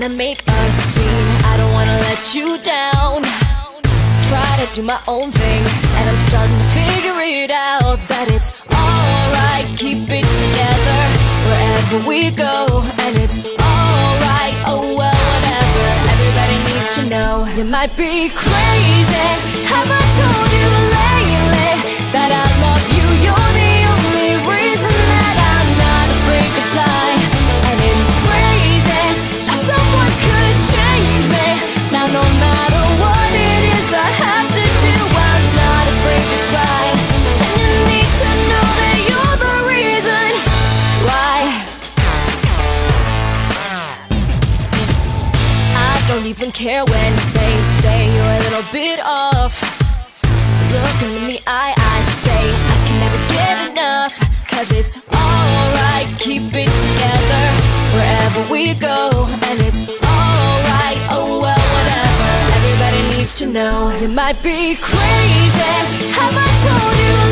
gonna make a scene. I don't wanna let you down. Try to do my own thing, and I'm starting to figure it out that it's alright, keep it together wherever we go. And it's alright, oh well, whatever. Everybody needs to know. You might be crazy, have I told you lately that I love you? You're the only reason that I'm not afraid to fly. And it's crazy that someone could change me. Now no matter what it is I have to do, I'm not afraid to try. And you need to know that you're the reason why. I don't even care when they say you're a little bit off. Looking at me I'd say I can never get enough. Cause it's alright, keep it together wherever we go. And it's alright, oh well, whatever. Everybody needs to know. You might be crazy, have I told you?